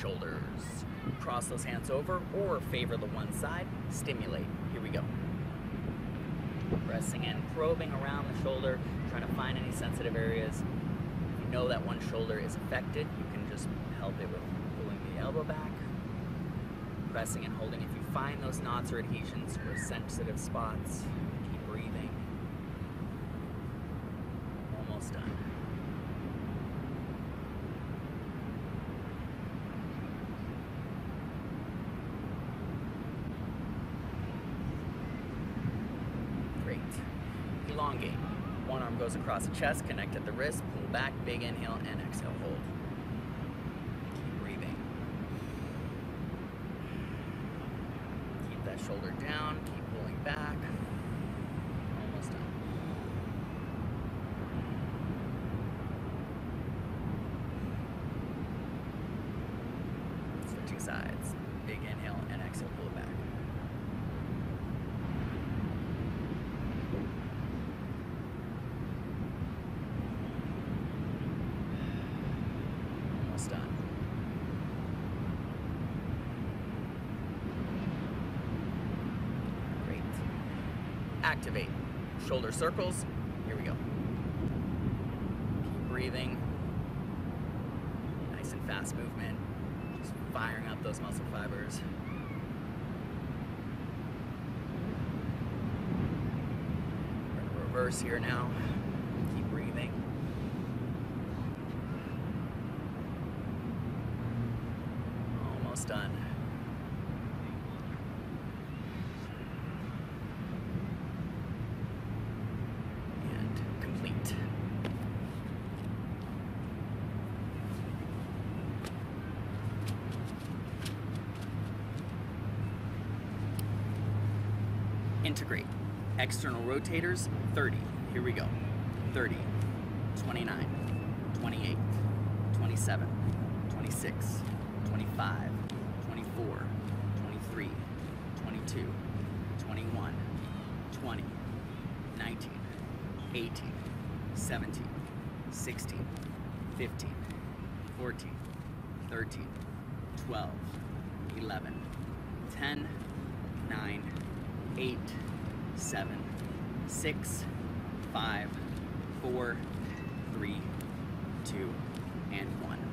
shoulders. Cross those hands over or favor the one side. Stimulate. Here we go. Pressing in, probing around the shoulder, trying to find any sensitive areas. If you know that one shoulder is affected, you can just help it with pulling the elbow back. Pressing and holding. If you find those knots or adhesions or sensitive spots, keep breathing. Almost done. Elongate. One arm goes across the chest, connect at the wrist, pull back, big inhale and exhale, hold. Keep breathing. Keep that shoulder down, keep pulling back. Almost done. Switching sides. Big inhale and exhale, pull it back. Activate. Shoulder circles. Here we go. Keep breathing. Nice and fast movement. Just firing up those muscle fibers. We're going to reverse here now. Keep breathing. Almost done. Integrate. External rotators, 30. Here we go. 30, 29, 28, 27, 26, 25, 24, 23, 22, 21, 20, 19, 18, 17, 16, 15, 14, 13, 12, 11, 10, 9, 8, 7, 6, 5, 4, 3, 2, and 1.